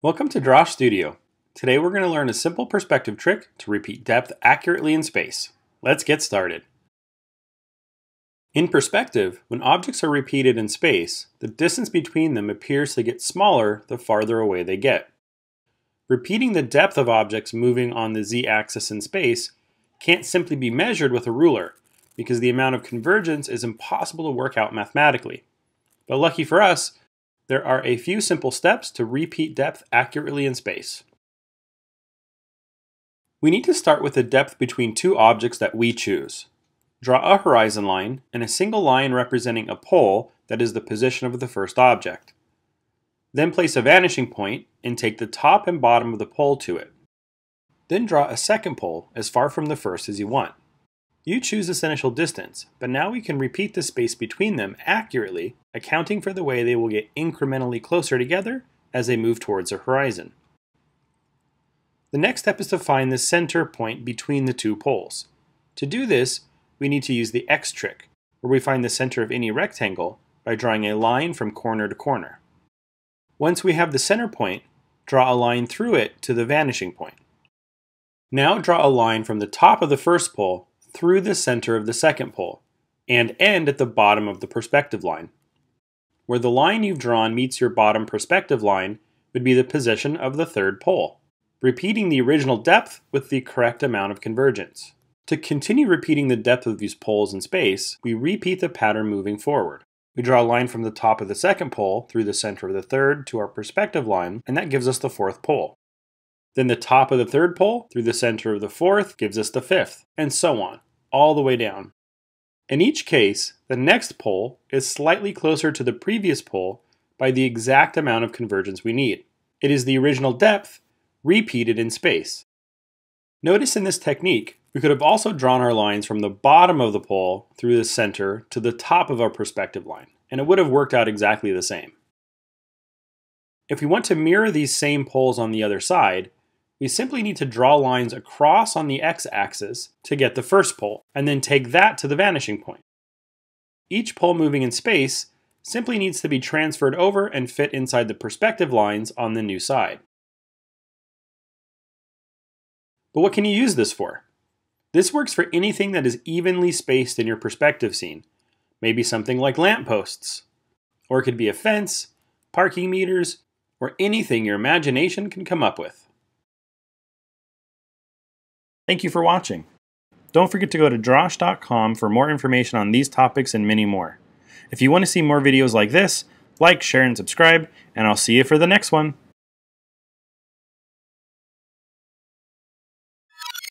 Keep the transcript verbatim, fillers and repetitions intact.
Welcome to Drawsh Studio. Today we're going to learn a simple perspective trick to repeat depth accurately in space. Let's get started. In perspective, when objects are repeated in space, the distance between them appears to get smaller the farther away they get. Repeating the depth of objects moving on the z-axis in space can't simply be measured with a ruler, because the amount of convergence is impossible to work out mathematically. But lucky for us, there are a few simple steps to repeat depth accurately in space. We need to start with the depth between two objects that we choose. Draw a horizon line and a single line representing a pole that is the position of the first object. Then place a vanishing point and take the top and bottom of the pole to it. Then draw a second pole as far from the first as you want. You choose this initial distance, but now we can repeat the space between them accurately, accounting for the way they will get incrementally closer together as they move towards the horizon. The next step is to find the center point between the two poles. To do this, we need to use the X trick, where we find the center of any rectangle by drawing a line from corner to corner. Once we have the center point, draw a line through it to the vanishing point. Now draw a line from the top of the first pole through the center of the second pole, and end at the bottom of the perspective line. Where the line you've drawn meets your bottom perspective line would be the position of the third pole, repeating the original depth with the correct amount of convergence. To continue repeating the depth of these poles in space, we repeat the pattern moving forward. We draw a line from the top of the second pole through the center of the third to our perspective line, and that gives us the fourth pole. Then the top of the third pole through the center of the fourth gives us the fifth, and so on, all the way down. In each case, the next pole is slightly closer to the previous pole by the exact amount of convergence we need. It is the original depth repeated in space. Notice in this technique, we could have also drawn our lines from the bottom of the pole through the center to the top of our perspective line, and it would have worked out exactly the same. If we want to mirror these same poles on the other side, we simply need to draw lines across on the x-axis to get the first pole, and then take that to the vanishing point. Each pole moving in space simply needs to be transferred over and fit inside the perspective lines on the new side. But what can you use this for? This works for anything that is evenly spaced in your perspective scene. Maybe something like lampposts, or it could be a fence, parking meters, or anything your imagination can come up with. Thank you for watching. Don't forget to go to drawsh dot com for more information on these topics and many more. If you want to see more videos like this, like, share, and subscribe, and I'll see you for the next one.